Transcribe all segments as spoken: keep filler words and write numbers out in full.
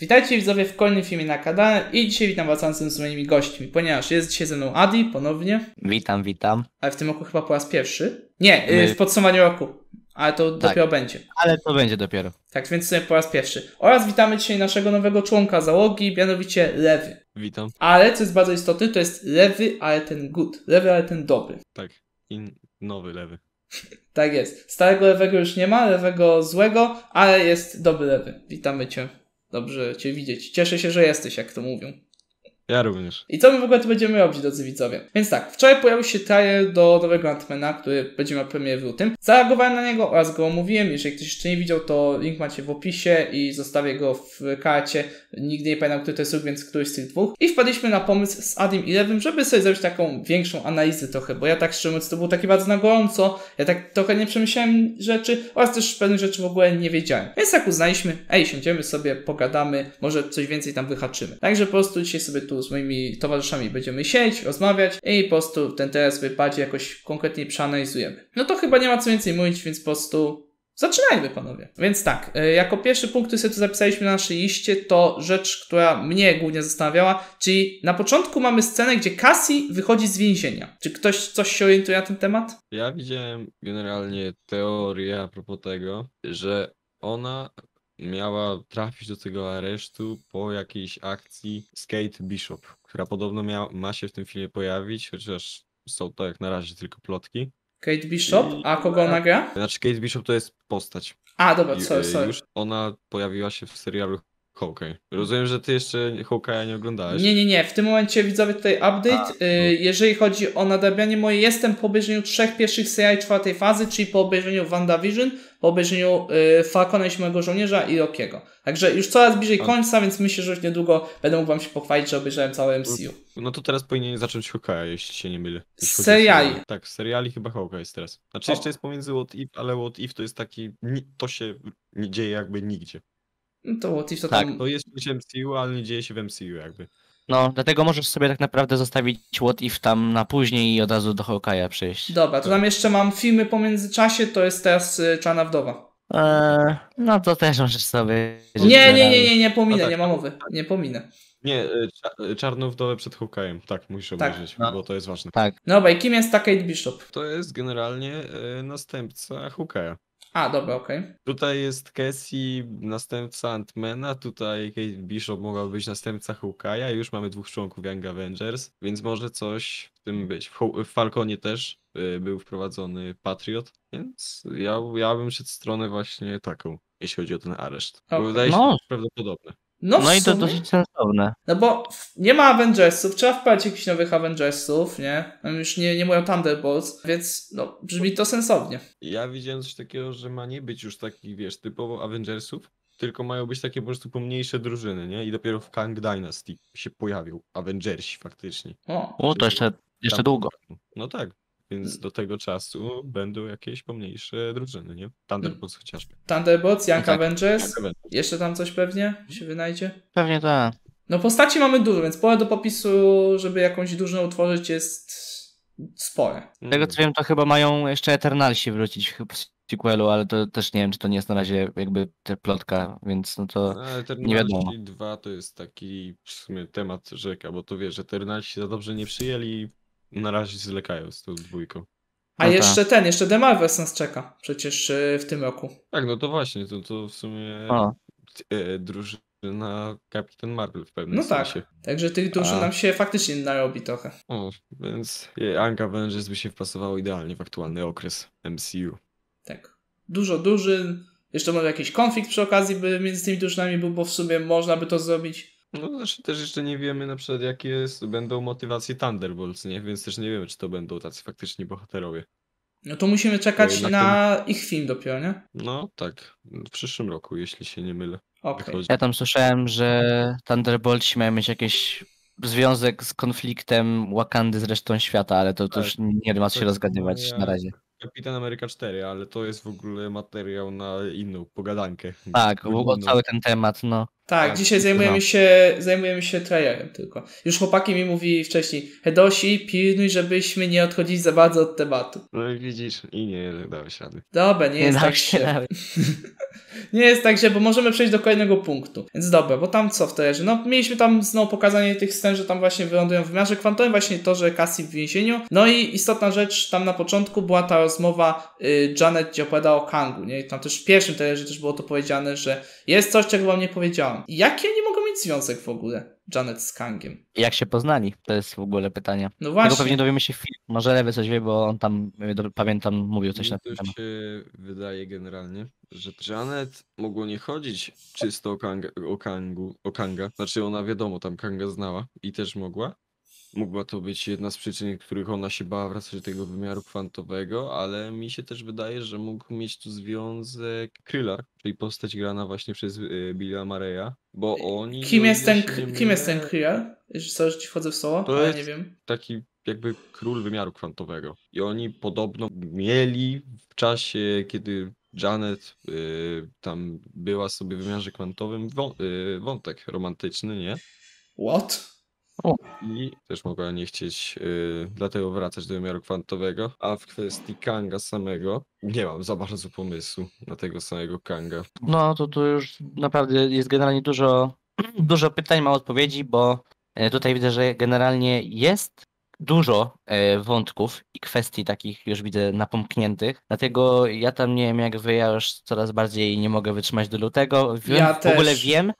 Witajcie widzowie w kolejnym filmie na kanale i dzisiaj witam was z moimi gośćmi, ponieważ jest dzisiaj ze mną Adi ponownie. Witam, witam. Ale w tym roku chyba po raz pierwszy. Nie, My... w podsumowaniu roku, ale to tak. dopiero będzie. Ale to będzie dopiero. Tak, więc sobie po raz pierwszy. Oraz witamy dzisiaj naszego nowego członka załogi, mianowicie Lewy. Witam. Ale co jest bardzo istotne, to jest Lewy, ale ten good. Lewy, ale ten dobry. Tak, i nowy Lewy. Tak jest. Starego lewego już nie ma, lewego złego, ale jest dobry lewy. Witamy cię. Dobrze cię widzieć. Cieszę się, że jesteś, jak to mówią. Ja również. I co my w ogóle tu będziemy robić, drodzy widzowie? Więc tak, wczoraj pojawił się trailer do nowego Ant-Mana, który będzie miał premierę w lutym. Zareagowałem na niego oraz go omówiłem. Jeżeli ktoś jeszcze nie widział, to link macie w opisie i zostawię go w karcie. Nigdy nie pamiętam, który to jest, więc któryś z tych dwóch. I wpadliśmy na pomysł z Adim i Lewym, żeby sobie zrobić taką większą analizę trochę, bo ja tak szczerze mówiąc, to było takie bardzo na gorąco. Ja tak trochę nie przemyślałem rzeczy oraz też pewnych rzeczy w ogóle nie wiedziałem. Więc tak uznaliśmy, ej, siądziemy sobie, pogadamy, może coś więcej tam wyhaczymy. Także po prostu dzisiaj sobie tu z moimi towarzyszami będziemy siedzieć, rozmawiać i po prostu ten teraz wypadzie jakoś konkretnie przeanalizujemy. No to chyba nie ma co więcej mówić, więc po prostu zaczynajmy, panowie. Więc tak, jako pierwszy punkt, który sobie tu zapisaliśmy na naszej liście, to rzecz, która mnie głównie zastanawiała, czyli na początku mamy scenę, gdzie Cassie wychodzi z więzienia. Czy ktoś coś się orientuje na ten temat? Ja widziałem generalnie teorię a propos tego, że ona miała trafić do tego aresztu po jakiejś akcji z Kate Bishop, która podobno miała, ma się w tym filmie pojawić, chociaż są to jak na razie tylko plotki. Kate Bishop? I... A kogo ona gra? Znaczy Kate Bishop to jest postać. A, dobra, sorry, sorry. Już ona pojawiła się w serialu Hawkeye. Rozumiem, że ty jeszcze Hawkeye'a nie oglądałeś. Nie, nie, nie. W tym momencie widzowie tutaj update. A, no. Jeżeli chodzi o nadrabianie moje, jestem po obejrzeniu trzech pierwszych seriali czwartej fazy, czyli po obejrzeniu WandaVision, po obejrzeniu Falcona i Siódmego Żołnierza i Lokiego. Także już coraz bliżej końca, więc myślę, że już niedługo będę mógł wam się pochwalić, że obejrzałem całe M C U. No to teraz powinien zacząć Hawkeye'a, jeśli się nie mylę. Z seriali. O, tak, z seriali chyba Hawkeye jest teraz. Znaczy o. jeszcze jest pomiędzy What If, ale What If to jest taki... To się nie dzieje jakby nigdzie. No to What If to tak, tam... to jest M C U, ale nie dzieje się w M C U jakby. No, dlatego możesz sobie tak naprawdę zostawić What If tam na później i od razu do Hawkeye'a przejść. Dobra, to tam jeszcze mam filmy po międzyczasie, to jest teraz Czarna Wdowa. Eee, no to też możesz sobie... Nie, nie, nie, nie, nie pominę, tak, nie mam mowy, nie pominę. Nie, Czarną Wdowę przed Hawkeye'em, tak, musisz obejrzeć, tak, no. bo to jest ważne. Tak. Dobra, i kim jest ta Kate Bishop? To jest generalnie e, następca Hawkeye'a. A, dobra, okej. Okay. Tutaj jest Cassie, następca Ant-Mana, tutaj Kate Bishop mogła być następca Hawkeye'a, już mamy dwóch członków Young Avengers, więc może coś w tym być. W Falconie też był wprowadzony Patriot, więc ja, ja bym szedł w stronę właśnie taką, jeśli chodzi o ten areszt. Okay. Bo wydaje się no. prawdopodobne. No, no i to dosyć sensowne. No bo nie ma Avengersów, trzeba wprowadzić jakichś nowych Avengersów, nie? Tam już nie, nie mówią Thunderbolts, więc no, brzmi to sensownie. Ja widziałem coś takiego, że ma nie być już takich, wiesz, typowo Avengersów, tylko mają być takie po prostu pomniejsze drużyny, nie? I dopiero w Kang Dynasty się pojawił Avengersi faktycznie. O, o to jeszcze, jeszcze długo. No tak. Więc do tego czasu będą jakieś pomniejsze drużyny, nie? Thunderbolts hmm. chociażby. Thunderbolts, Young tak, Avengers, tak. jeszcze tam coś pewnie się wynajdzie? Pewnie tak. No postaci mamy dużo, więc pole do popisu, żeby jakąś drużynę utworzyć jest spore. Z tego co wiem, to chyba mają jeszcze Eternalsi wrócić w sequelu, ale to też nie wiem, czy to nie jest na razie jakby ta plotka, więc no to nie wiadomo. Eternalsi dwa to jest taki w sumie temat rzeka, bo to wiesz, Eternalsi za dobrze nie przyjęli. Na razie zlekają z tą dwójką. A no jeszcze ta. ten, jeszcze The Marvels nas czeka przecież w tym roku. Tak, no to właśnie, to, to w sumie e, drużyna Captain Marvel w pewnym no sensie. No tak, także tych drużyn A. nam się faktycznie narobi trochę. O, więc Young Avengers by się wpasowało idealnie w aktualny okres M C U. Tak, dużo drużyn, jeszcze może jakiś konflikt przy okazji by między tymi drużynami był, bo w sumie można by to zrobić. No znaczy też jeszcze nie wiemy na przykład jakie jest, będą motywacje Thunderbolts, nie? Więc też nie wiemy czy to będą tacy faktycznie bohaterowie. No to musimy czekać no na ten... ich film dopiero, nie? No tak, w przyszłym roku jeśli się nie mylę. Okay. Ja tam słyszałem, że Thunderboltsi mają mieć jakiś związek z konfliktem Wakandy z resztą świata, ale to, to tak, już nie ma co się tak, rozgadywać ja... na razie. Kapitan Ameryka cztery, ale to jest w ogóle materiał na inną pogadankę. Tak, w ogóle cały ten temat, no. Tak, dzisiaj zajmujemy się, zajmujemy się trailerem tylko. Już chłopaki mi mówili wcześniej, Hedosi, pilnuj, żebyśmy nie odchodzili za bardzo od tematu. No i widzisz, i nie dałeś rady. Dobra, nie, nie jest tak się. Się. Nie jest tak, że, bo możemy przejść do kolejnego punktu. Więc dobra, bo tam co w trailerze? No mieliśmy tam znowu pokazanie tych scen, że tam właśnie wylądują w wymiarze kwantowym, właśnie to, że Cassie w więzieniu. No i istotna rzecz, tam na początku była ta rozmowa y, Janet, gdzie opowiadała o Kangu, nie? I tam też w pierwszym trailerze też było to powiedziane, że jest coś, czego wam nie powiedziałam. Jaki oni mogą mieć związek w ogóle? Janet z Kangiem. Jak się poznali? To jest w ogóle pytanie. No właśnie. Tego pewnie dowiemy się w filmie. Może Lewy coś wie, bo on tam, pamiętam, mówił coś na ten temat. To się wydaje generalnie, że Janet mogło nie chodzić czysto o Kanga, o, Kangu, o Kanga. Znaczy ona wiadomo, tam Kanga znała i też mogła. Mogła to być jedna z przyczyn, których ona się bała wracać do tego wymiaru kwantowego, ale mi się też wydaje, że mógł mieć tu związek Krylar, czyli postać grana właśnie przez Billa Murraya, bo oni... Kim jest ten, kim jest ten Krylar? Sorry, że ci wchodzę w słowo, to ale jest nie wiem. Taki jakby król wymiaru kwantowego i oni podobno mieli w czasie, kiedy Janet y, tam była sobie w wymiarze kwantowym, wą- y, wątek romantyczny, nie? What? O. I też mogła nie chcieć yy, dlatego wracać do wymiaru kwantowego, a w kwestii Kanga samego nie mam za bardzo pomysłu na tego samego Kanga. No to tu już naprawdę jest generalnie dużo, dużo pytań, mało odpowiedzi, bo tutaj widzę, że generalnie jest dużo wątków i kwestii takich już widzę napomkniętych, dlatego ja tam nie wiem jak wy, ja już coraz bardziej nie mogę wytrzymać do lutego, wiem, ja w ogóle też. wiem.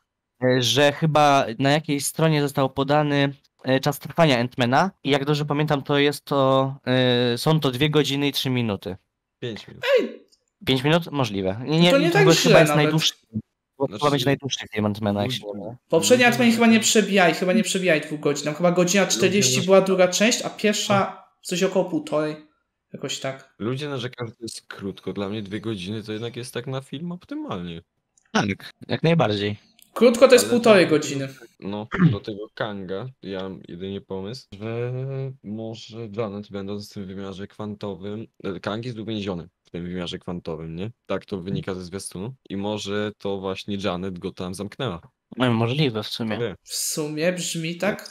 Że chyba na jakiejś stronie został podany czas trwania Ant-Mana i jak dobrze pamiętam, to jest to yy, są to dwie godziny i trzy minuty. pięć minut. Ej! pięć minut? Możliwe. Nie, to nie to tak źle chyba jest najdłuższy. Bo znaczy... chyba będzie najdłuższy w tej Ant-Mana. Poprzedni Ant-Man chyba nie przebijaj, chyba nie przebijaj dwóch godzin. Tam chyba godzina czterdzieści była druga część, a pierwsza coś około półtorej. Jakoś tak. Ludzie narzekają, że to jest krótko. Dla mnie dwie godziny to jednak jest tak na film optymalnie. Tak, jak najbardziej. Krótko to jest ale półtorej tam, godziny. No, do tego Kanga, ja mam jedynie pomysł, że może Janet będąc w tym wymiarze kwantowym, Kang jest uwięziony w tym wymiarze kwantowym, nie? Tak to wynika ze zwiastunu. I może to właśnie Janet go tam zamknęła. No, możliwe w sumie. Wie. W sumie brzmi tak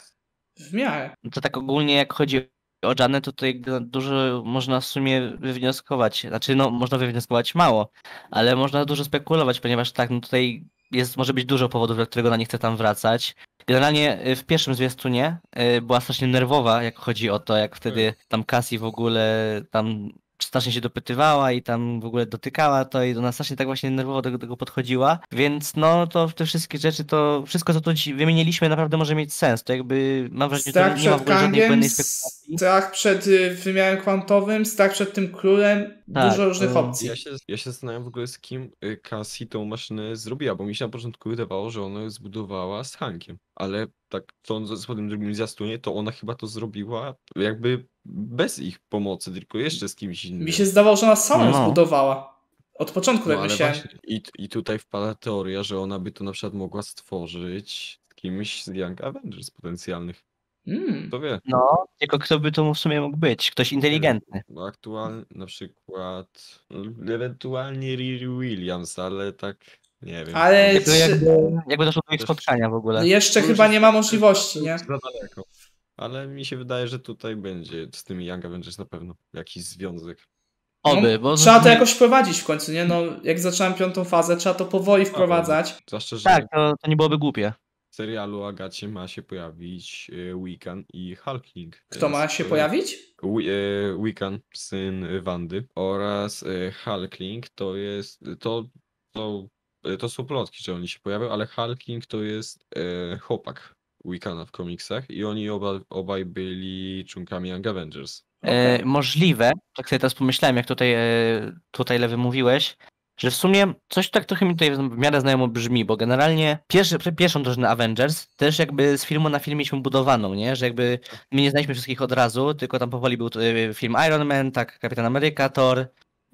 w miarę. To tak ogólnie jak chodzi o Janet, to tutaj dużo można w sumie wywnioskować. Znaczy no, można wywnioskować mało, ale można dużo spekulować, ponieważ tak, no tutaj... Jest, może być dużo powodów, dla którego ona nie chce tam wracać. Generalnie w pierwszym zwiastunie była strasznie nerwowa, jak chodzi o to, jak wtedy tam Cassie w ogóle tam strasznie się dopytywała i tam w ogóle dotykała to i ona strasznie tak właśnie nerwowo do tego podchodziła. Więc no to te wszystkie rzeczy, to wszystko co tu dziś wymieniliśmy naprawdę może mieć sens. To jakby mam wrażenie, że nie ma w ogóle żadnej błędnej spekulacji. Strach przed wymiarem kwantowym, strach przed tym królem, tak, dużo różnych to... opcji. Ja się, ja się zastanawiam w ogóle z kim Cassie tą maszynę zrobiła, bo mi się na początku wydawało, że ona ją zbudowała z Hankiem. Ale tak sądząc po tym drugim zwiastunie, to ona chyba to zrobiła jakby bez ich pomocy, tylko jeszcze z kimś innym. Mi się zdawało, że ona sama no. zbudowała. Od początku no, tak myślałem. I, I tutaj wpada teoria, że ona by to na przykład mogła stworzyć z kimś z Young Avengers potencjalnych. Hmm. To wie. No, tylko kto by to w sumie mógł być? Ktoś inteligentny. No, aktualnie na przykład ewentualnie Riri Williams, ale tak nie wiem. Ale jakby, czy... jakby, jakby doszło do ich spotkania w ogóle. Jeszcze chyba nie ma możliwości, nie? Za daleko. Ale mi się wydaje, że tutaj będzie z tymi Young Avengers na pewno jakiś związek. Oby, bo... Trzeba to jakoś wprowadzić w końcu, nie? No, jak zaczynam piątą fazę, trzeba to powoli wprowadzać. Zwłaszcza, że tak, to, to nie byłoby głupie. W serialu Agacie ma się pojawić Wiccan i Hulkling. Kto ma się pojawić? Wiccan, syn Wandy oraz Hulkling to jest... to, to, to są plotki, że oni się pojawią, ale Hulkling to jest e, chłopak Wiccana w komiksach i oni oba, obaj byli członkami Young Avengers. Okay. E, możliwe, tak sobie teraz pomyślałem, jak tutaj, e, tutaj Lewy mówiłeś, że w sumie coś tak trochę mi tutaj w miarę znajomo brzmi, bo generalnie pierwszy, pierwszą drużynę Avengers też jakby z filmu na film mieliśmy budowaną, nie? Że jakby my nie znaliśmy wszystkich od razu, tylko tam powoli był film Iron Man, tak, Kapitan Ameryka, Thor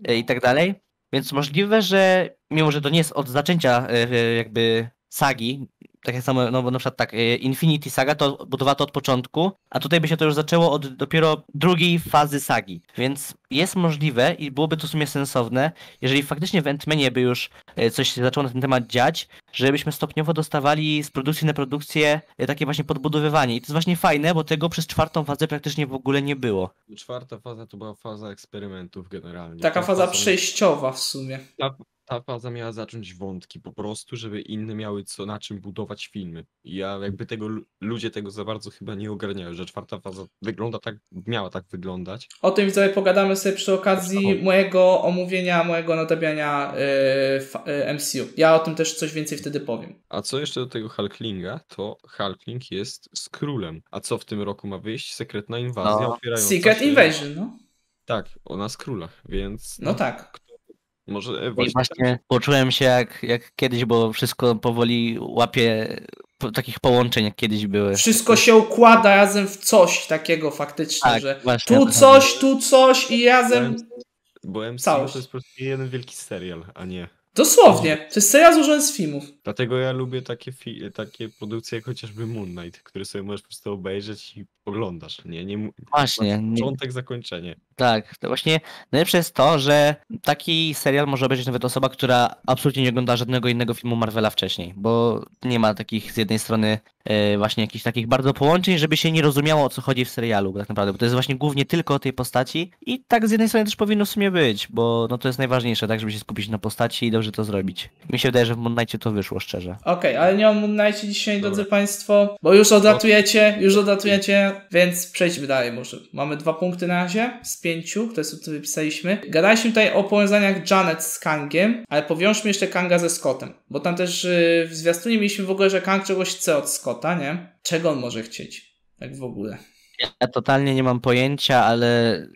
e, i tak dalej, więc możliwe, że mimo, że to nie jest od zaczęcia e, jakby sagi, tak jak samo, no bo na przykład tak, Infinity Saga to budowała to od początku, a tutaj by się to już zaczęło od dopiero drugiej fazy sagi, więc jest możliwe i byłoby to w sumie sensowne, jeżeli faktycznie w Ant-Manie by już coś się zaczęło na ten temat dziać, żebyśmy stopniowo dostawali z produkcji na produkcję takie właśnie podbudowywanie. I to jest właśnie fajne, bo tego przez czwartą fazę praktycznie w ogóle nie było. Czwarta faza to była faza eksperymentów generalnie. Taka ta faza, faza przejściowa w sumie. Ta, ta faza miała zacząć wątki po prostu, żeby inne miały co na czym budować filmy. I ja jakby tego, ludzie tego za bardzo chyba nie ogarniają, że czwarta faza wygląda tak, miała tak wyglądać. O tym widzowie pogadamy sobie przy okazji o. mojego omówienia, mojego odobiania yy, M C U. Ja o tym też coś więcej wtedy powiem. A co jeszcze do tego Hulklinga, to Hulkling jest z królem. A co w tym roku ma wyjść? Sekretna inwazja no. otwierająca Secret się... Invasion, no. Tak, ona z królach, więc... No, no tak. Może właśnie... I właśnie poczułem się jak, jak kiedyś, bo wszystko powoli łapie takich połączeń, jak kiedyś były. Wszystko się układa razem w coś takiego faktycznie, tak, że właśnie, tu coś, tu coś i razem... Bo M C U całość. To jest po prostu jeden wielki serial, a nie... Dosłownie. To jest serial złożony z filmów. Dlatego ja lubię takie, takie produkcje jak chociażby Moon Knight, które sobie możesz po prostu obejrzeć i oglądasz. Nie, nie, właśnie. Początek, zakończenie. Tak. To właśnie najlepsze jest to, że taki serial może obejrzeć nawet osoba, która absolutnie nie ogląda żadnego innego filmu Marvela wcześniej, bo nie ma takich z jednej strony yy, właśnie jakichś takich bardzo połączeń, żeby się nie rozumiało, o co chodzi w serialu tak naprawdę, bo to jest właśnie głównie tylko o tej postaci i tak z jednej strony też powinno w sumie być, bo no to jest najważniejsze, tak, żeby się skupić na postaci i dobrze to zrobić. Mi się wydaje, że w Moon Knightie to wyszło, szczerze. Okej, okay, ale nie o Moon Knightie dzisiaj, dobra, drodzy Państwo, bo już odlatujecie, już odlatujecie, więc przejdźmy dalej może. Mamy dwa punkty na razie z pięciu, które sobie wypisaliśmy. Gadaliśmy tutaj o powiązaniach Janet z Kangiem, ale powiążmy jeszcze Kanga ze Scottem, bo tam też yy, w zwiastunie mieliśmy w ogóle, że Kang czegoś chce od Scotta, nie? Czego on może chcieć? Tak w ogóle. Ja totalnie nie mam pojęcia, ale...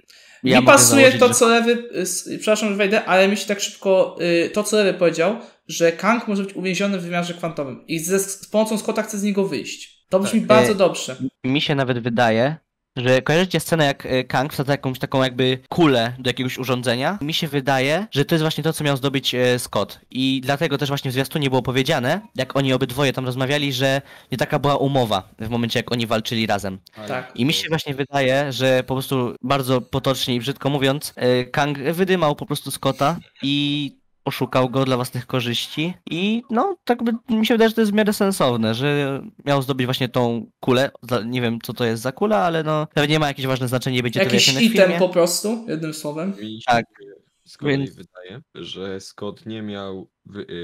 Ja mi pasuje założyć, to, że... co Lewy... Przepraszam, że wejdę, ale mi się tak szybko... Yy, to, co Lewy powiedział, że Kang może być uwięziony w wymiarze kwantowym i ze, z pomocą Scotta chce z niego wyjść. To brzmi tak, bardzo yy, dobrze. Mi się nawet wydaje... że kojarzycie scenę, jak Kang wsadza jakąś taką jakby kulę do jakiegoś urządzenia. Mi się wydaje, że to jest właśnie to, co miał zdobyć Scott. I dlatego też właśnie w zwiastunie było powiedziane, jak oni obydwoje tam rozmawiali, że nie taka była umowa w momencie, jak oni walczyli razem. Tak. I mi się właśnie wydaje, że po prostu bardzo potocznie i brzydko mówiąc, Kang wydymał po prostu Scotta i... poszukał go dla własnych korzyści i no, tak by mi się wydaje, że to jest w miarę sensowne, że miał zdobyć właśnie tą kulę, nie wiem co to jest za kula, ale no, nawet nie ma jakieś ważne znaczenie, będzie jakiś to wyjaśnione w filmie. Jakiś item po prostu, jednym słowem. Mi się tak. Z kolei Więc... wydaje, że Scott nie miał,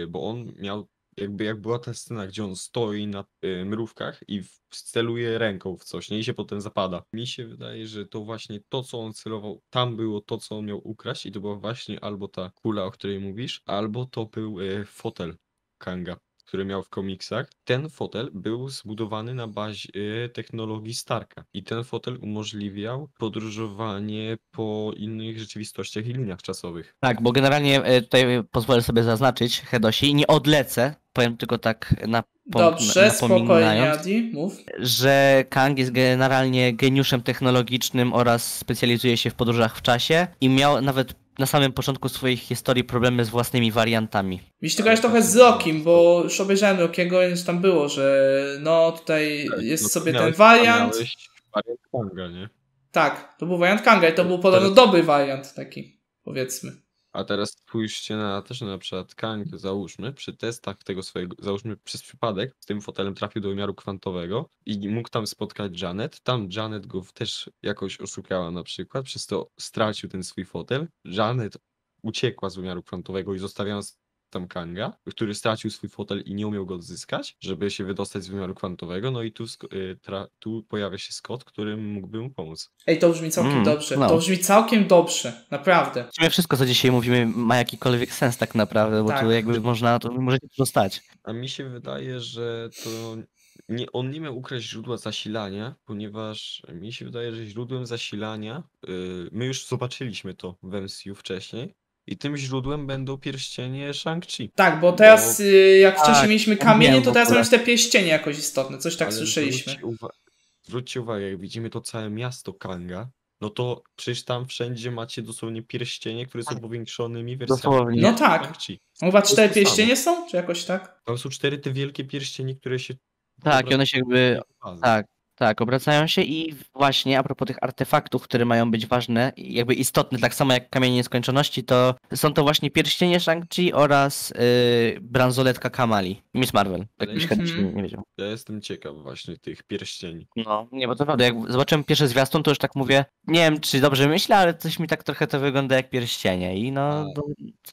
bo on miał jakby jak była ta scena, gdzie on stoi na y, mrówkach i celuje ręką w coś, nie? I się potem zapada. Mi się wydaje, że to właśnie to, co on celował, tam było to, co on miał ukraść i to była właśnie albo ta kula, o której mówisz, albo to był y, fotel Kanga, który miał w komiksach. Ten fotel był zbudowany na bazie technologii Starka i ten fotel umożliwiał podróżowanie po innych rzeczywistościach i liniach czasowych. Tak, bo generalnie tutaj pozwolę sobie zaznaczyć, Hedosi, nie odlecę, powiem tylko tak na Dobrze, spokojnie, Adi, mów. Że Kang jest generalnie geniuszem technologicznym oraz specjalizuje się w podróżach w czasie i miał nawet na samym początku swoich historii problemy z własnymi wariantami. Mi się kojarzy trochę z Lokim, bo już obejrzałem Lokiego, więc tam było, że no tutaj tak, jest no, sobie miałeś, ten wariant. wariant Kanga, nie? Tak, to był wariant Kanga i to był podobno teraz... dobry wariant taki, powiedzmy. A teraz spójrzcie na też na przykład Kang, załóżmy, przy testach tego swojego, załóżmy przez przypadek, z tym fotelem trafił do wymiaru kwantowego i mógł tam spotkać Janet, tam Janet go też jakoś oszukała na przykład, przez to stracił ten swój fotel, Janet uciekła z wymiaru kwantowego i zostawiając tam Kanga, który stracił swój fotel i nie umiał go odzyskać, żeby się wydostać z wymiaru kwantowego, no i tu, tu pojawia się Scott, który mógłby mu pomóc. Ej, to brzmi całkiem mm, dobrze, no. to brzmi całkiem dobrze, naprawdę. Wszystko, co dzisiaj mówimy, ma jakikolwiek sens tak naprawdę, bo tak. tu jakby można, to możecie zostać. A mi się wydaje, że to... Nie, on nie miał ukraść źródła zasilania, ponieważ mi się wydaje, że źródłem zasilania, yy, my już zobaczyliśmy to w M C U wcześniej, i tym źródłem będą pierścienie Shang-Chi. Tak, bo teraz bo... jak wcześniej tak, mieliśmy kamienie, to teraz mamy te pierścienie jakoś istotne. Coś tak Ale słyszeliśmy. Zwróćcie, uwa zwróćcie uwagę, jak widzimy to całe miasto Kanga, no to przecież tam wszędzie macie dosłownie pierścienie, które są powiększonymi wersjami. No tak. Chyba cztery pierścienie są? Czy jakoś tak? To są cztery te wielkie pierścienie, które się... Tak, i one się jakby... Tak, tak, obracają się i właśnie a propos tych artefaktów, które mają być ważne i jakby istotne, tak samo jak Kamienie Nieskończoności, to są to właśnie pierścienie Shang-Chi oraz yy, bransoletka Kamali. Miss Marvel. Tak mi się nie wiedział. Ja jestem ciekaw właśnie tych pierścieni. No, nie, bo to prawda, jak zobaczyłem pierwszy zwiastun, to już tak mówię, nie wiem, czy dobrze myślę, ale coś mi tak trochę to wygląda jak pierścienie i no,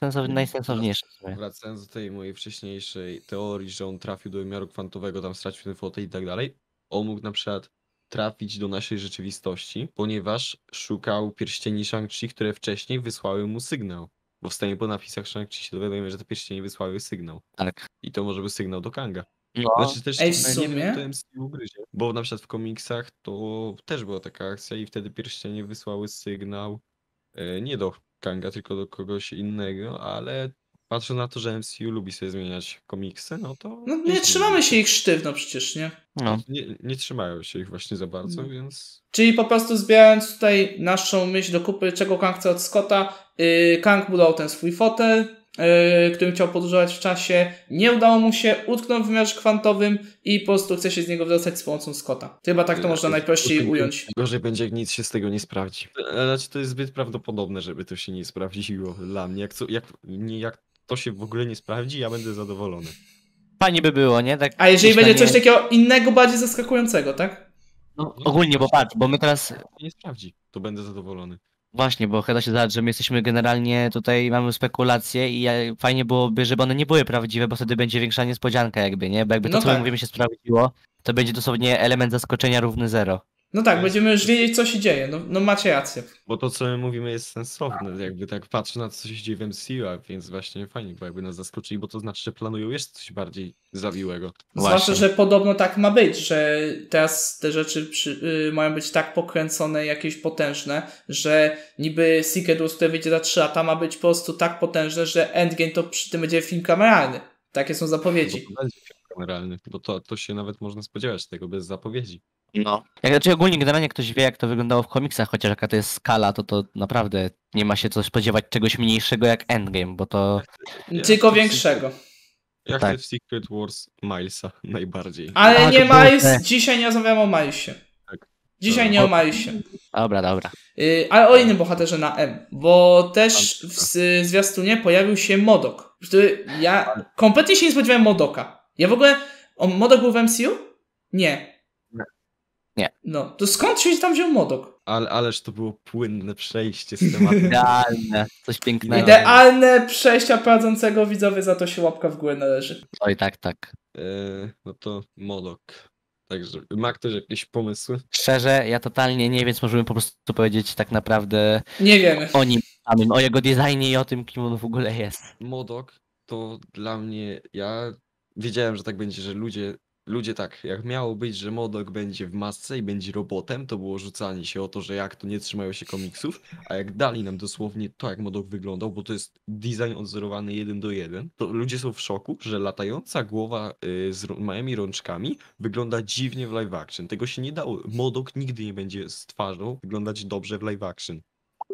to najsensowniejsze. Wracając do tej mojej wcześniejszej teorii, że on trafił do wymiaru kwantowego, tam stracił ten fotel i tak dalej, on mógł na przykład trafić do naszej rzeczywistości, ponieważ szukał pierścieni Shang-Chi, które wcześniej wysłały mu sygnał. Bo w stanie po napisach Shang-Chi się dowiadujemy, że te pierścienie wysłały sygnał. Tak. I to może był sygnał do Kanga. No. Znaczy też Ej, w sumie? Nie wiem, to M C U gryzie. Bo na przykład w komiksach to też była taka akcja i wtedy pierścienie wysłały sygnał e, nie do Kanga, tylko do kogoś innego, ale... Patrząc na to, że M C U lubi sobie zmieniać komiksy, no to... No nie trzymamy się ich sztywno przecież, nie? No. Nie, nie trzymają się ich właśnie za bardzo, no. Więc... Czyli po prostu zbierając tutaj naszą myśl do kupy, czego Kang chce od Scotta, yy, Kang budował ten swój fotel, yy, którym chciał podróżować w czasie, nie udało mu się, utknął w wymiarze kwantowym i po prostu chce się z niego wracać z pomocą Scotta. Chyba tak to ja, można to najprościej to, to ująć. Gorzej będzie, jak nic się z tego nie sprawdzi. Znaczy to jest zbyt prawdopodobne, żeby to się nie sprawdziło dla mnie. Jak, co, jak, nie, jak to się w ogóle nie sprawdzi, ja będę zadowolony. Fajnie by było, nie? Tak. A jeżeli będzie coś takiego innego, bardziej zaskakującego, tak? No, ogólnie, bo patrz, bo my teraz... Nie sprawdzi, to będę zadowolony. Właśnie, bo chyba się zdarza, że my jesteśmy generalnie tutaj, mamy spekulacje i fajnie byłoby, żeby one nie były prawdziwe, bo wtedy będzie większa niespodzianka jakby, nie? Bo jakby to, no co tak. my mówimy, się sprawdziło, to będzie dosłownie element zaskoczenia równy zero. No tak, będziemy już wiedzieć, co się dzieje, no, no macie rację. Bo to, co my mówimy, jest sensowne, jakby tak patrzę na to, co się dzieje w M C U, a więc właśnie fajnie, bo jakby nas zaskoczyli, bo to znaczy, że planują jeszcze coś bardziej zawiłego. Zwłaszcza, że podobno tak ma być, że teraz te rzeczy przy, yy, mają być tak pokręcone, jakieś potężne, że niby Secret Wars, które wyjdzie za trzy lata, ma być po prostu tak potężne, że Endgame to przy tym będzie film kameralny. Takie są zapowiedzi. Bo to będzie film kameralny, bo to, to się nawet można spodziewać tego bez zapowiedzi. No. Jak, znaczy ogólnie generalnie ktoś wie, jak to wyglądało w komiksach, chociaż jaka to jest skala, to to naprawdę nie ma się co spodziewać czegoś mniejszego jak Endgame, bo to... Ja tylko to większego. Jak tak. w Secret Wars Milesa najbardziej. Ale A, nie Miles, te... dzisiaj nie rozmawiamy o Milesie. Tak. Dzisiaj nie o Milesie. Dobra, dobra. Yy, ale o innym bohaterze na M, bo też w zwiastunie pojawił się MODOK, który ja kompletnie się nie spodziewałem MODOKa. Ja w ogóle... O, MODOK był w M C U? Nie. Nie. No, to skąd się tam wziął MODOK? Ale, ależ to było płynne przejście z tematu. Idealne, coś pięknego. Idealne przejścia prowadzącego, widzowie, za to się łapka w górę należy. Oj, tak, tak. Eee, no to MODOK. Także ma ktoś jakieś pomysły? Szczerze, ja totalnie nie wiem, więc możemy po prostu powiedzieć tak naprawdę... Nie wiemy. O nim, o jego designie i o tym, kim on w ogóle jest. MODOK to dla mnie... Ja wiedziałem, że tak będzie, że ludzie... Ludzie tak, jak miało być, że MODOK będzie w masce i będzie robotem, to było rzucanie się o to, że jak to nie trzymają się komiksów, a jak dali nam dosłownie to, jak MODOK wyglądał, bo to jest design odzorowany jeden do jeden, to ludzie są w szoku, że latająca głowa y, z małymi rączkami wygląda dziwnie w live action. Tego się nie dało. MODOK nigdy nie będzie z twarzą wyglądać dobrze w live action.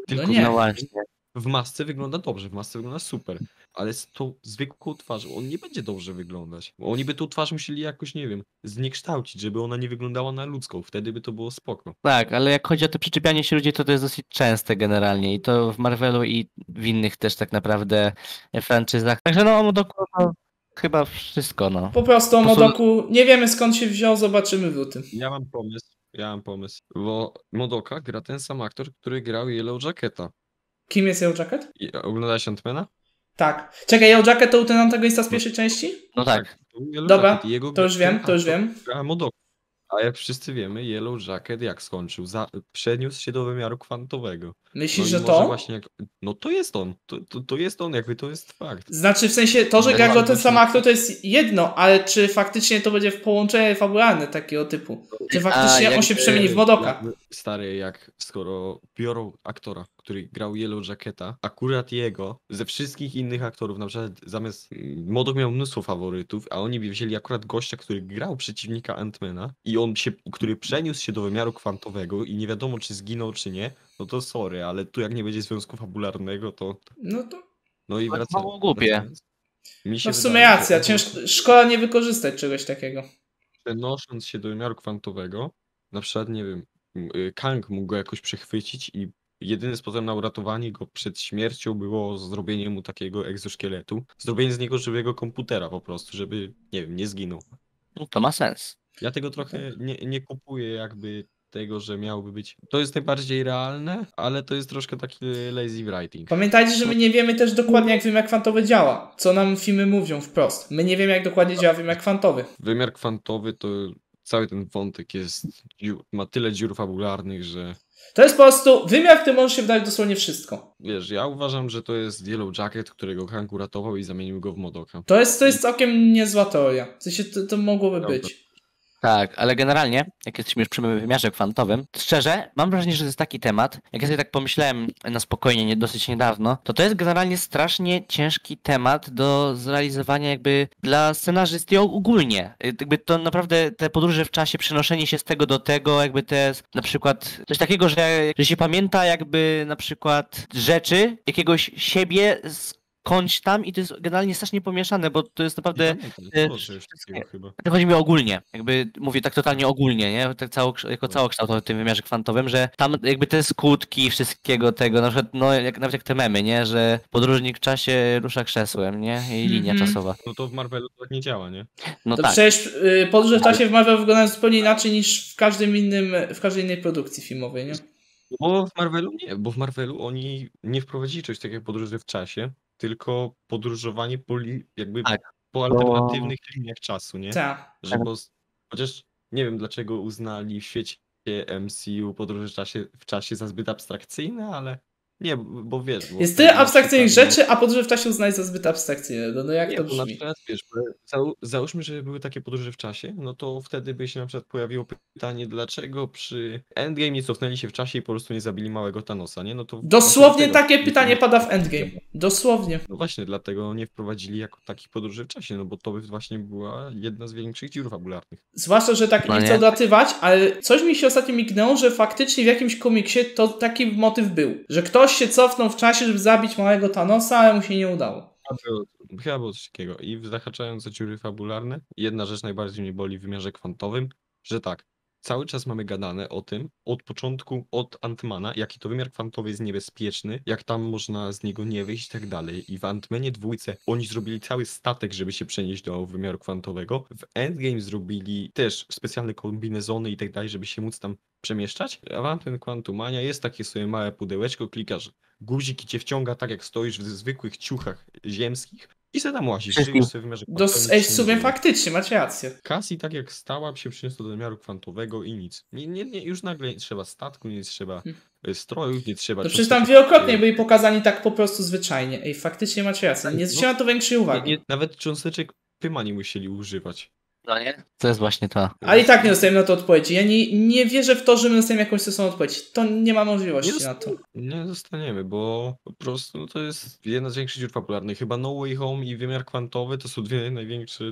Tylko no nie. No właśnie. W masce wygląda dobrze, w masce wygląda super, ale z tą zwykłą twarzą on nie będzie dobrze wyglądać. Bo oni by tą twarz musieli jakoś, nie wiem, zniekształcić, żeby ona nie wyglądała na ludzką, wtedy by to było spoko. Tak, ale jak chodzi o to przyczepianie się ludzi, to to jest dosyć częste generalnie i to w Marvelu i w innych też tak naprawdę franczyzach. Także no o MODOKu to chyba wszystko, no. Po prostu o MODOKu nie wiemy, skąd się wziął, zobaczymy w lutym. Ja mam pomysł, ja mam pomysł, bo MODOKa gra ten sam aktor, który grał Yellow Jacketa. Kim jest Yellow Jacket? Oglądałeś Ant-Mana? Tak. Czekaj, Yellow Jacket to u ten antagonista z pierwszej części? No tak. Dobra, to już wiem, to już wiem. A jak wszyscy wiemy, Yellow Jacket jak skończył? Za... Przeniósł się do wymiaru kwantowego. Myślisz, no że to? Właśnie jak... No to jest on. To, to, to jest on, jakby to jest fakt. Znaczy w sensie to, że gra go ten sam aktor, to jest jedno, ale czy faktycznie to będzie w połączenie fabularne takiego typu? Czy faktycznie A, on się e, przemieni w MODOKa? Stary, jak skoro biorą aktora, który grał Yellow Jacketa, akurat jego, ze wszystkich innych aktorów, na przykład zamiast MODOK miał mnóstwo faworytów, a oni by wzięli akurat gościa, który grał przeciwnika Ant-Mana i on się, który przeniósł się do wymiaru kwantowego i nie wiadomo, czy zginął, czy nie, No to sorry, ale tu jak nie będzie związku fabularnego, to... No to... No i wracamy. Mało głupie. Mi się no w sumie wydaje, racja, ciężko, szkoda nie wykorzystać czegoś takiego. Przenosząc się do wymiaru kwantowego, na przykład, nie wiem, Kang mógł go jakoś przechwycić i jedyny sposób na uratowanie go przed śmiercią było zrobienie mu takiego egzoszkieletu. Zrobienie z niego żywego komputera po prostu, żeby, nie wiem, nie zginął. No to ma sens. Ja tego trochę nie, nie kupuję jakby tego, że miałby być... To jest najbardziej realne, ale to jest troszkę taki lazy writing. Pamiętajcie, że my nie wiemy też dokładnie, jak wymiar kwantowy działa. Co nam filmy mówią wprost. My nie wiemy, jak dokładnie działa wymiar kwantowy. Wymiar kwantowy to... Cały ten wątek jest, ma tyle dziur fabularnych, że... To jest po prostu wymiar, w którym możesz się wdać dosłownie wszystko. Wiesz, ja uważam, że to jest Yellow Jacket, którego Kang uratował i zamienił go w MODOKa. To jest, to jest całkiem niezła teoria. W sensie to, to mogłoby Dobra. być. Tak, ale generalnie, jak jesteśmy już przy wymiarze kwantowym, szczerze, mam wrażenie, że to jest taki temat, jak ja sobie tak pomyślałem na spokojnie, nie, dosyć niedawno, to to jest generalnie strasznie ciężki temat do zrealizowania jakby dla scenarzysty i ogólnie. Jakby to naprawdę te podróże w czasie, przenoszenie się z tego do tego, jakby to jest na przykład coś takiego, że, że się pamięta jakby na przykład rzeczy jakiegoś siebie z kończ tam i to jest generalnie strasznie pomieszane, bo to jest naprawdę... Nie, to jest chyba. Chodzi mi ogólnie, jakby mówię tak totalnie ogólnie, nie? Tak cało, jako całokształt w tym wymiarze kwantowym, że tam jakby te skutki wszystkiego tego, na przykład, no, jak, nawet jak te memy, nie? Że podróżnik w czasie rusza krzesłem, nie? I linia mm-hmm. czasowa. No to w Marvelu tak nie działa, nie? No to tak. Przecież y, podróże w czasie w Marvelu wyglądają zupełnie inaczej niż w każdym innym, w każdej innej produkcji filmowej, nie? Bo w Marvelu nie, bo w Marvelu oni nie wprowadzili czegoś takiego jak podróże w czasie, tylko podróżowanie po, jakby tak. po alternatywnych liniach czasu, nie? Tak. Że po, chociaż nie wiem, dlaczego uznali w świecie M C U podróże w czasie, w czasie za zbyt abstrakcyjne, ale nie, bo wiesz... Bo jest tyle abstrakcyjnych rzeczy, a podróże w czasie uznali za zbyt abstrakcyjne. No, no jak nie, to brzmi? Na przykład, wiesz, załóżmy, że były takie podróże w czasie, no to wtedy by się na przykład pojawiło pytanie, dlaczego przy Endgame nie cofnęli się w czasie i po prostu nie zabili małego Thanosa, nie? No to dosłownie tego, takie pytanie pada w Endgame. Dosłownie. No właśnie, dlatego nie wprowadzili jako takich podróży w czasie, no bo to by właśnie była jedna z większych dziur fabularnych. Zwłaszcza, że tak nie chcę odlatywać, ale coś mi się ostatnio mignęło, że faktycznie w jakimś komiksie to taki motyw był, że ktoś się cofnął w czasie, żeby zabić małego Thanosa, ale mu się nie udało. Chyba było coś takiego. I zahaczając o dziury fabularne, jedna rzecz najbardziej mnie boli w wymiarze kwantowym, że tak, cały czas mamy gadane o tym, od początku, od Ant-Mana, jaki to wymiar kwantowy jest niebezpieczny, jak tam można z niego nie wyjść i tak dalej. I w Ant-Manie dwójce oni zrobili cały statek, żeby się przenieść do wymiaru kwantowego. W Endgame zrobili też specjalne kombinezony i tak dalej, żeby się móc tam przemieszczać. A w Ant-Man Quantumania jest takie sobie małe pudełeczko, klikasz guzik i cię wciąga tak, jak stoisz w zwykłych ciuchach ziemskich. I se tam łazisz, czyli w wymiarze kwantowym. Ej, w sumie faktycznie, macie rację. Cassie tak jak stała, się przyniosła do wymiaru kwantowego i nic. Nie, nie, nie, już nagle nie trzeba statku, nie trzeba strojów, nie trzeba... To przecież tam wielokrotnie byli pokazani tak po prostu zwyczajnie. Ej, faktycznie macie rację, nie zwróciłem na to większej uwagi. Nie, nie, nawet cząsteczek pyma nie musieli używać. No nie? To jest właśnie to. Ale i tak nie dostajemy na to odpowiedzi. Ja nie, nie wierzę w to, że my dostajemy jakąś stosowną odpowiedź. To nie ma możliwości nie na to. Nie dostaniemy, bo po prostu no to jest jedna z większych dziur fabularnych. Chyba No Way Home i wymiar kwantowy to są dwie największe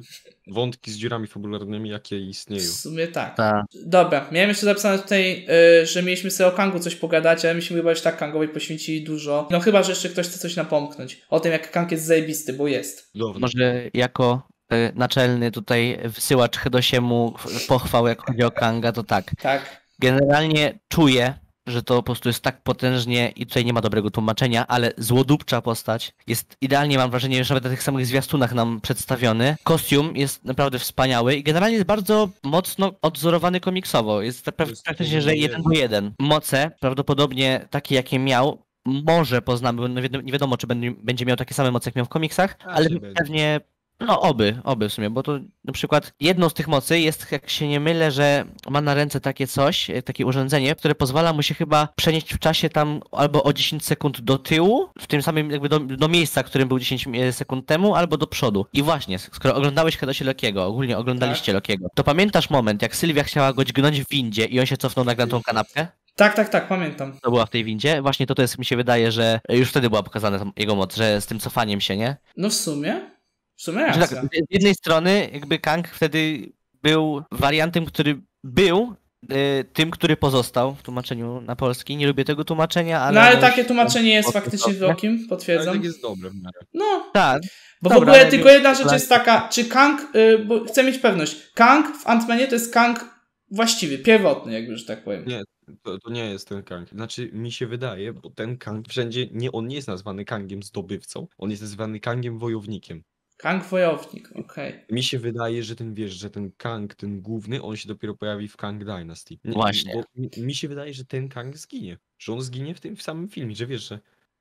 wątki z dziurami fabularnymi, jakie istnieją. W sumie tak. Ta. Dobra, miałem jeszcze zapisane tutaj, yy, że mieliśmy sobie o Kangu coś pogadać, ale myśmy chyba już tak Kangowi poświęcili dużo. No chyba, że jeszcze ktoś chce coś napomknąć o tym, jak Kang jest zajebisty, bo jest. Dobra. Może jako... naczelny tutaj wysyłacz Hedosiemu pochwał, jak chodzi o Kanga, to tak. Tak. Generalnie czuję, że to po prostu jest tak potężnie i tutaj nie ma dobrego tłumaczenia, ale złodupcza postać jest idealnie, mam wrażenie, że nawet na tych samych zwiastunach nam przedstawiony. Kostium jest naprawdę wspaniały i generalnie jest bardzo mocno odwzorowany komiksowo. Jest praktycznie, że jeden do jeden. Moce prawdopodobnie takie, jakie miał, może poznamy, no nie wiadomo, czy będzie miał takie same moce, jak miał w komiksach, ale pewnie... No oby, oby w sumie, bo to na przykład jedną z tych mocy jest, jak się nie mylę, że ma na ręce takie coś, takie urządzenie, które pozwala mu się chyba przenieść w czasie tam albo o dziesięć sekund do tyłu, w tym samym jakby do, do miejsca, w którym był dziesięć sekund temu, albo do przodu. I właśnie, skoro oglądałeś Hedosie Lokiego, ogólnie oglądaliście tak. Lokiego, to pamiętasz moment, jak Sylwia chciała go dźgnąć w windzie i on się cofnął nagle na tą kanapkę? Tak, tak, tak, pamiętam. To była w tej windzie. Właśnie to, to jest, mi się wydaje, że już wtedy była pokazana jego moc, że z tym cofaniem się, nie? No w sumie... W sumie racja. Tak, z jednej strony jakby Kang wtedy był wariantem, który był y, tym, który pozostał w tłumaczeniu na polski. Nie lubię tego tłumaczenia, ale... No ale takie tłumaczenie jest faktycznie w Lokim, potwierdzam. Ale tak jest dobre. No, tak. Bo dobra, w ogóle tylko jedna rzecz jest taka, czy Kang, y, bo chcę mieć pewność, Kang w Ant-Manie to jest Kang właściwy, pierwotny, jakby, że tak powiem. Nie, to, to nie jest ten Kang. Znaczy, mi się wydaje, bo ten Kang wszędzie, nie, on nie jest nazwany Kangiem zdobywcą, on jest nazwany Kangiem wojownikiem. Kang wojownik, okej. Okay. Mi się wydaje, że ten, wiesz, że ten Kang, ten główny, on się dopiero pojawi w Kang Dynasty. Nie, właśnie. Bo mi, mi się wydaje, że ten Kang zginie. Że on zginie w tym w samym filmie, że wiesz, że...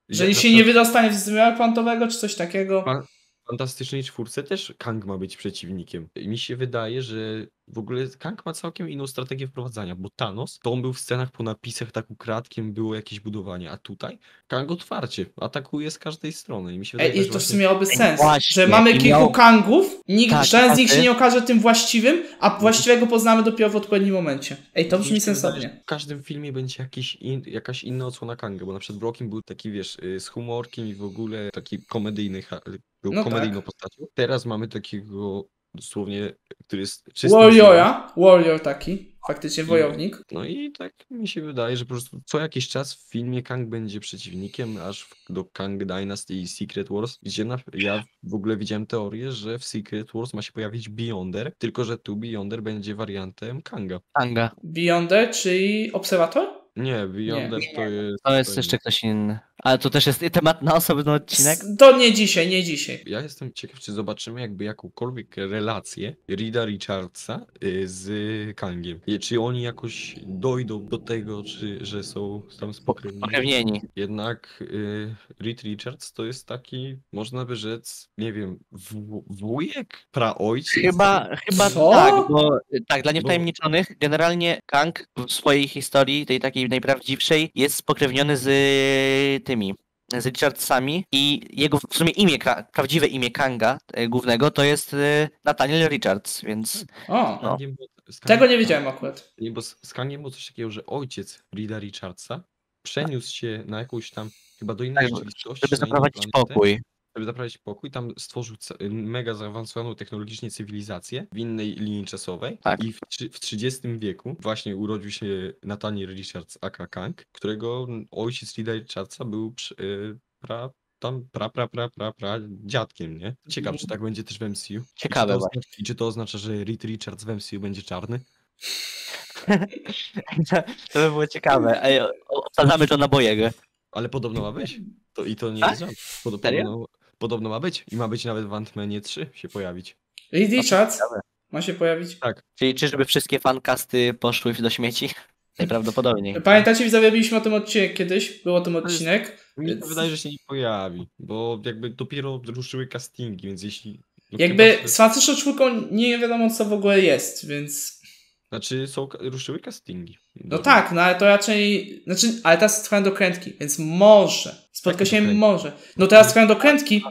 Że się to... nie wydostanie z zmiaru kwantowego, czy coś takiego. Pan... Fantastycznej Czwórce też Kang ma być przeciwnikiem. I mi się wydaje, że w ogóle Kang ma całkiem inną strategię wprowadzania, bo Thanos, to on był w scenach po napisach, tak ukradkiem było jakieś budowanie, a tutaj Kang otwarcie atakuje z każdej strony. I mi się wydaje, Ej, że i to właśnie... w sumie miałoby sens, właśnie, że mamy kilku miał... Kangów, nikt, tak, żaden z nich ty... się nie okaże tym właściwym, a właściwego poznamy dopiero w odpowiednim momencie. Ej, to brzmi sensownie. W każdym filmie będzie jakiś in... jakaś inna odsłona Kanga, bo na przykład w Lokim był taki, wiesz, z humorkiem i w ogóle taki komedyjny... Był no komedyjną tak. postacią. Teraz mamy takiego dosłownie, który jest czysty. Warriora, warrior taki, faktycznie wojownik. No i tak mi się wydaje, że po prostu co jakiś czas w filmie Kang będzie przeciwnikiem, aż do Kang Dynasty i Secret Wars, gdzie na, ja w ogóle widziałem teorię, że w Secret Wars ma się pojawić Beyonder, tylko że tu Beyonder będzie wariantem Kanga. Kanga. Beyonder, czyli Obserwator? Nie, Beyonder nie, to jest... To jest jeszcze ktoś inny. Ale to też jest temat na osobny odcinek? To nie dzisiaj, nie dzisiaj. Ja jestem ciekaw, czy zobaczymy jakby jakąkolwiek relację Reeda Richardsa z Kangiem. Czy oni jakoś dojdą do tego, czy, że są tam spokrewnieni. Jednak y, Reed Richards to jest taki, można by rzec, nie wiem, wujek, praojciec. Chyba, chyba tak, bo tak, dla niewtajemniczonych bo... generalnie Kang w swojej historii, tej takiej najprawdziwszej, jest spokrewniony z tymi, z Richardsami i jego w sumie imię, prawdziwe imię Kanga głównego to jest Nathaniel Richards, więc... O, no. Tego nie wiedziałem akurat. Nie, bo z Kangiem było coś takiego, że ojciec Reeda Richardsa przeniósł się na jakąś tam, chyba do innej tak, rzeczywistości. Żeby zaprowadzić pokój. Żeby zaprowadzić pokój, tam stworzył mega zaawansowaną technologicznie cywilizację w innej linii czasowej. Tak. I w, w trzydziestym wieku właśnie urodził się Nathaniel Richards aka Kang, którego ojciec Reeda Richardsa był yy, pra, tam pra, pra, pra, pra, pra dziadkiem, nie? Ciekawe, czy tak będzie też w M C U. Ciekawe. I czy to oznacza, i czy to oznacza, że Reed Richards w M C U będzie czarny? To by było ciekawe. Ej, obsadzamy to na bojegę. Ale podobno ma być. To, I to nie jest żart. Pod, podobno, podobno ma być. I ma być nawet w Ant-Manie trzy się pojawić. Reed Richards ma się pojawić? Tak. Czyli czy żeby wszystkie fancasty poszły do śmieci? Najprawdopodobniej. Pamiętacie, widzowie, robiliśmy o tym odcinek kiedyś. Był o tym odcinek. Mi się wydaje, że się nie pojawi. Bo jakby dopiero ruszyły castingi, więc jeśli... Jakby z fantastyczną czwórką nie wiadomo, co w ogóle jest, więc... Znaczy są, ruszyły castingi. No tak, no ale to raczej... Znaczy, ale teraz trwają dokrętki, więc może. Z podkreśleniem tak, może. No teraz trwają dokrętki.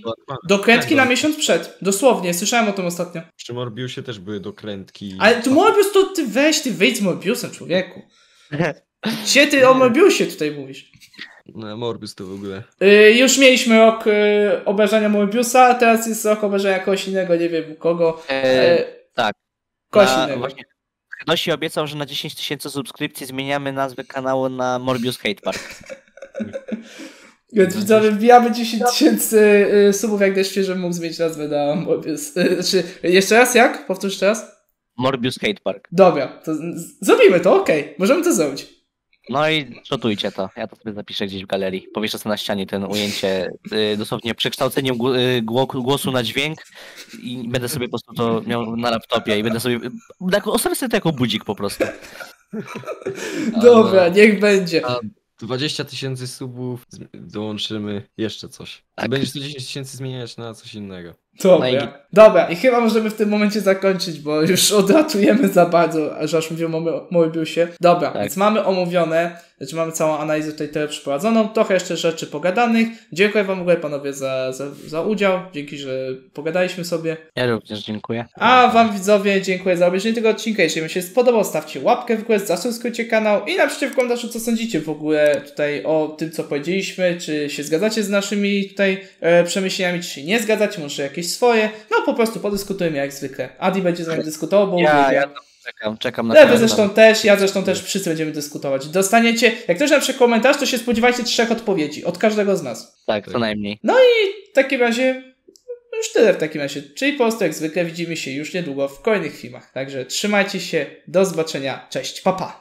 Dokrętki na miesiąc przed. Dosłownie, słyszałem o tym ostatnio. Przy Morbiusie też były dokrętki. Ale tu Morbius to ty weź, ty wyjdź z Morbiusem, człowieku. Gdzie ty o Morbiusie tutaj mówisz? No Morbius to w ogóle... Yy, już mieliśmy rok yy, obejrzenia Morbiusa, a teraz jest rok obejrzenia kogoś innego, nie wiem kogo. Yy, yy, tak. Kogoś na, innego. Właśnie... Hedosi obiecał, że na dziesięć tysięcy subskrypcji zmieniamy nazwę kanału na Morbius Hate Park. Więc widzowie, wbijamy dziesięć tysięcy subów, jak gdzieś świeżo mógł zmienić nazwę na Morbius. Znaczy, jeszcze raz jak? Powtórz jeszcze raz. Morbius Hate Park. Dobra, to zrobimy to, okej. Okay. Możemy to zrobić. No i szotujcie to. Ja to sobie zapiszę gdzieś w galerii. Powiesz to na ścianie, ten ujęcie dosłownie przekształceniem głosu na dźwięk i będę sobie po prostu to miał na laptopie i będę sobie... Osobę sobie to jako budzik po prostu. Dobra, niech będzie. A dwadzieścia tysięcy subów dołączymy jeszcze coś. Tak. Będziesz dziesięć tysięcy zmieniać na coś innego. Dobra. No i... Dobra, i chyba możemy w tym momencie zakończyć, bo już odratujemy za bardzo, że aż mówimy o Morbiusie. Dobra, tak. Więc mamy omówione, znaczy mamy całą analizę tej tyle przeprowadzoną, trochę jeszcze rzeczy pogadanych. Dziękuję wam w ogóle, panowie, za, za, za udział. Dzięki, że pogadaliśmy sobie. Ja również dziękuję. A wam, widzowie, dziękuję za obejrzenie tego odcinka. Jeśli wam się spodobał, stawcie łapkę w górę, zasubskrybujcie kanał i napiszcie w komentarzu, co sądzicie w ogóle tutaj o tym, co powiedzieliśmy, czy się zgadzacie z naszymi tutaj e, przemyśleniami, czy się nie zgadzacie, może jakieś swoje, no po prostu podyskutujmy jak zwykle. Adi będzie z nami dyskutował, bo... Ja, ja Czekam, czekam na... Ja zresztą też, ja zresztą też wszyscy będziemy dyskutować. Dostaniecie, jak ktoś napisze komentarz, to się spodziewajcie trzech odpowiedzi od każdego z nas. Tak, co najmniej. No i w takim razie już tyle w takim razie. Czyli po prostu jak zwykle widzimy się już niedługo w kolejnych filmach. Także trzymajcie się, do zobaczenia, cześć, pa pa.